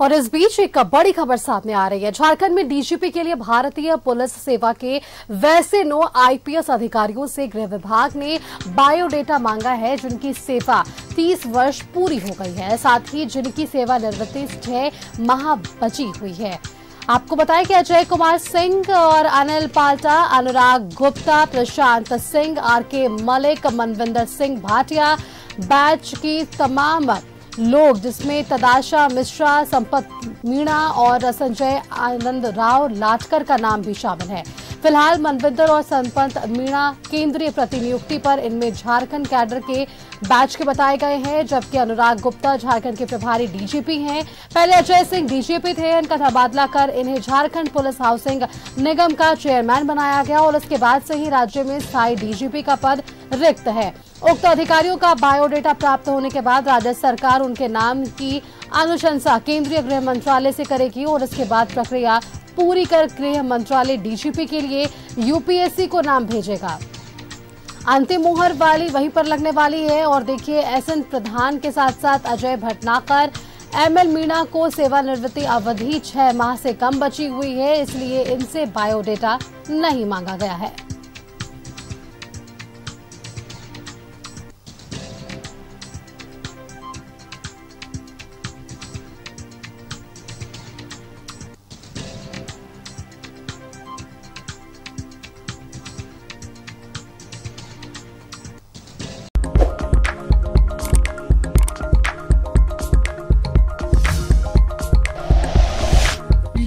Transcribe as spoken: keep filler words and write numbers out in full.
और इस बीच एक बड़ी खबर सामने आ रही है। झारखंड में डीजीपी के लिए भारतीय पुलिस सेवा के वैसे नौ आईपीएस अधिकारियों से गृह विभाग ने बायोडेटा मांगा है, जिनकी सेवा तीस वर्ष पूरी हो गई है, साथ ही जिनकी सेवा निवृत्ति छह माह बची हुई है। आपको बताएं कि अजय कुमार सिंह और Anil Palta, Anurag Gupta, Prashant Singh, R K Malik, Manvinder Singh Bhatia batch की तमाम लोग, जिसमें तदाशा मिश्रा, संपत मीणा और संजय आनंद राव लाटकर का नाम भी शामिल है। फिलहाल मनविंदर और संपत मीणा केंद्रीय प्रतिनियुक्ति पर इनमें झारखंड कैडर के बैच के बताए गए हैं, जबकि अनुराग गुप्ता झारखंड के प्रभारी डीजीपी हैं। पहले अजय सिंह डीजीपी थे, इनका तबादला कर इन्हें झारखंड पुलिस हाउसिंग निगम का चेयरमैन बनाया गया और उसके बाद से ही राज्य में स्थायी डीजीपी का पद रिक्त है। उक्त अधिकारियों का बायोडेटा प्राप्त होने के बाद राज्य सरकार उनके नाम की अनुशंसा केंद्रीय गृह मंत्रालय से करेगी और इसके बाद प्रक्रिया पूरी कर गृह मंत्रालय डीजीपी के लिए यूपीएससी को नाम भेजेगा। अंतिम मुहर वाली वहीं पर लगने वाली है। और देखिए, एसएन प्रधान के साथ साथ अजय भटनाकर, एमएल मीणा को सेवानिवृत्ति अवधि छह माह से कम बची हुई है, इसलिए इनसे बायोडेटा नहीं मांगा गया है।